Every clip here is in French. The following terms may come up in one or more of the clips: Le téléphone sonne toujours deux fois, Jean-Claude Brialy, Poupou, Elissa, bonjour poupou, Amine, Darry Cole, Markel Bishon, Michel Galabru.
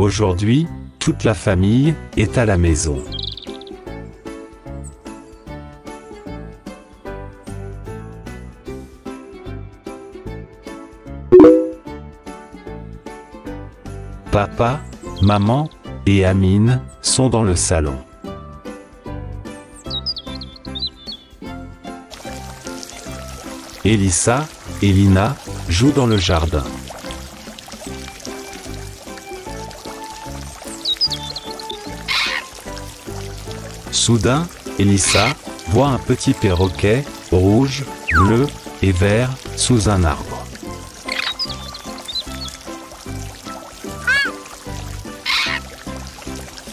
Aujourd'hui, toute la famille est à la maison. Papa, maman et Amine sont dans le salon. Elissa et Lina jouent dans le jardin. Soudain, Elissa voit un petit perroquet rouge, bleu et vert sous un arbre.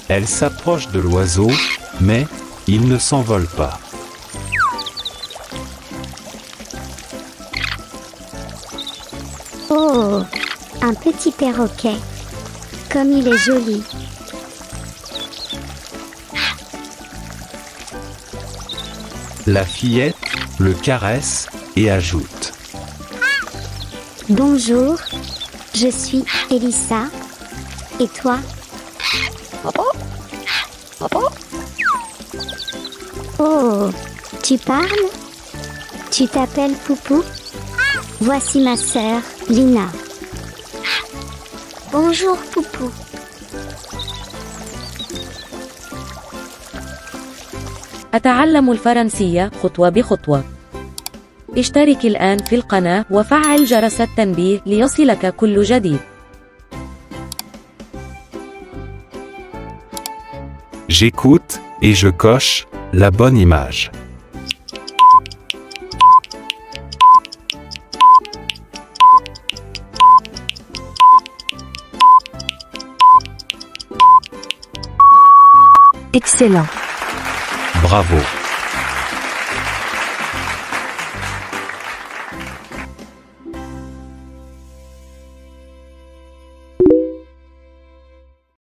Elle s'approche de l'oiseau, mais il ne s'envole pas. Oh, un petit perroquet. Comme il est joli. La fillette le caresse et ajoute. Bonjour, je suis Elissa. Et toi ? Oh, tu parles? Tu t'appelles Poupou? Voici ma sœur, Lina. Bonjour Poupou. أتعلم الفرنسية خطوة بخطوة. اشترك الآن في القناة وفعل جرس التنبيه ليصلك كل جديد. J'écoute et je coche la bonne image. Excellent. Bravo.